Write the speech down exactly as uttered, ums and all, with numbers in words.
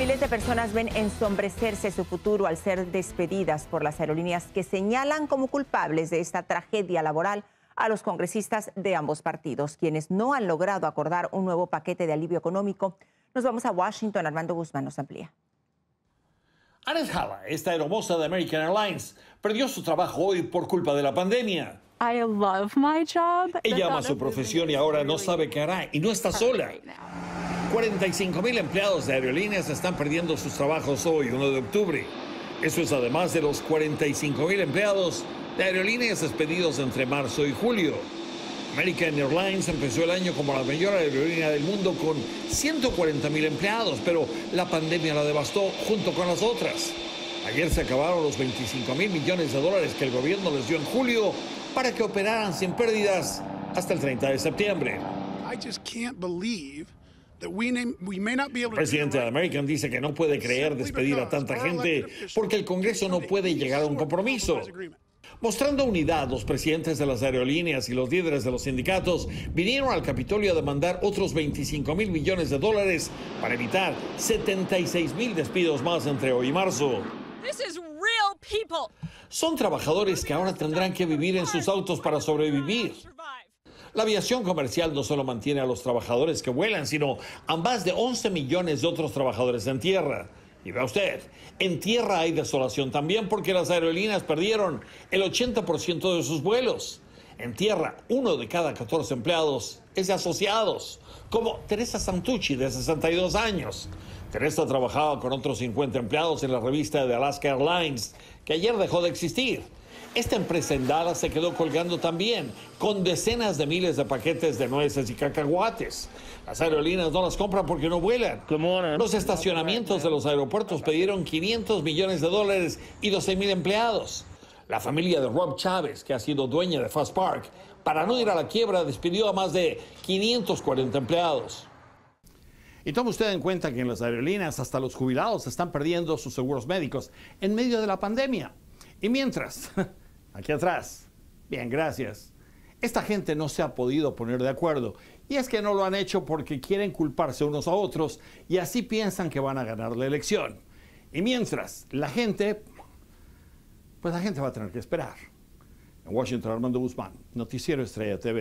Miles de personas ven ensombrecerse su futuro al ser despedidas por las aerolíneas que señalan como culpables de esta tragedia laboral a los congresistas de ambos partidos, quienes no han logrado acordar un nuevo paquete de alivio económico. Nos vamos a Washington. Armando Guzmán nos amplía. Anne Hall, esta aeromoza de American Airlines, perdió su trabajo hoy por culpa de la pandemia. I love my job. Ella ama su profesión y ahora no sabe qué hará, y no está sola. cuarenta y cinco mil empleados de aerolíneas están perdiendo sus trabajos hoy, primero de octubre. Eso es además de los cuarenta y cinco mil empleados de aerolíneas despedidos entre marzo y julio. American Airlines empezó el año como la mayor aerolínea del mundo con ciento cuarenta mil empleados, pero la pandemia la devastó junto con las otras. Ayer se acabaron los veinticinco mil millones de dólares que el gobierno les dio en julio para que operaran sin pérdidas hasta el treinta de septiembre. El presidente de American dice que no puede creer despedir a tanta gente porque el Congreso no puede llegar a un compromiso. Mostrando unidad, los presidentes de las aerolíneas y los líderes de los sindicatos vinieron al Capitolio a demandar otros veinticinco mil millones de dólares para evitar setenta y seis mil despidos más entre hoy y marzo. Son trabajadores que ahora tendrán que vivir en sus autos para sobrevivir. La aviación comercial no solo mantiene a los trabajadores que vuelan, sino a más de once millones de otros trabajadores en tierra. Y vea usted, en tierra hay desolación también porque las aerolíneas perdieron el ochenta por ciento de sus vuelos. En tierra, uno de cada catorce empleados es de asociados, como Teresa Santucci, de sesenta y dos años. Teresa trabajaba con otros cincuenta empleados en la revista de Alaska Airlines, que ayer dejó de existir. Esta empresa en Dallas se quedó colgando también, con decenas de miles de paquetes de nueces y cacahuates. Las aerolíneas no las compran porque no vuelan. Los estacionamientos de los aeropuertos pidieron quinientos millones de dólares y doce mil empleados. La familia de Rob Chávez, que ha sido dueña de Fast Park, para no ir a la quiebra, despidió a más de quinientos cuarenta empleados. Y tome usted en cuenta que en las aerolíneas hasta los jubilados están perdiendo sus seguros médicos en medio de la pandemia. Y mientras, aquí atrás, bien, gracias, esta gente no se ha podido poner de acuerdo. Y es que no lo han hecho porque quieren culparse unos a otros y así piensan que van a ganar la elección. Y mientras, la gente, pues la gente va a tener que esperar. En Washington, Armando Guzmán, Noticiero Estrella T V.